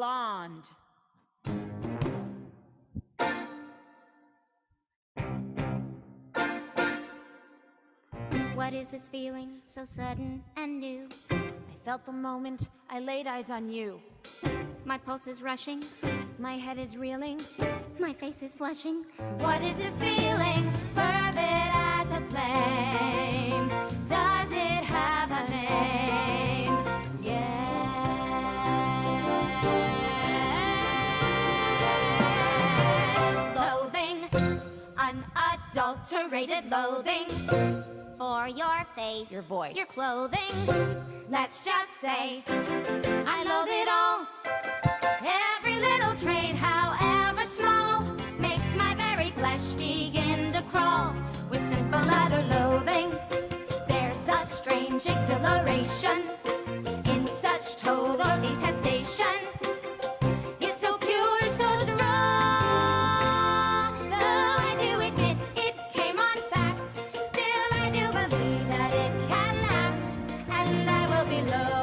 blonde. What is this feeling so sudden and new? I felt the moment I laid eyes on you. My pulse is rushing, my head is reeling, my face is flushing. What is this feeling? Fervid as a flame. Does it have a name? Yes. Loathing, unadulterated loathing. For your face, your voice, your clothing. Let's just say I loathe it all. Every little trait, however small, makes my very flesh begin to crawl. With simple utter loathing, there's a strange exhilaration in such total detestation. It's so pure, so strong. Though I do admit it came on fast, still I do believe that it can last, and I will be loved.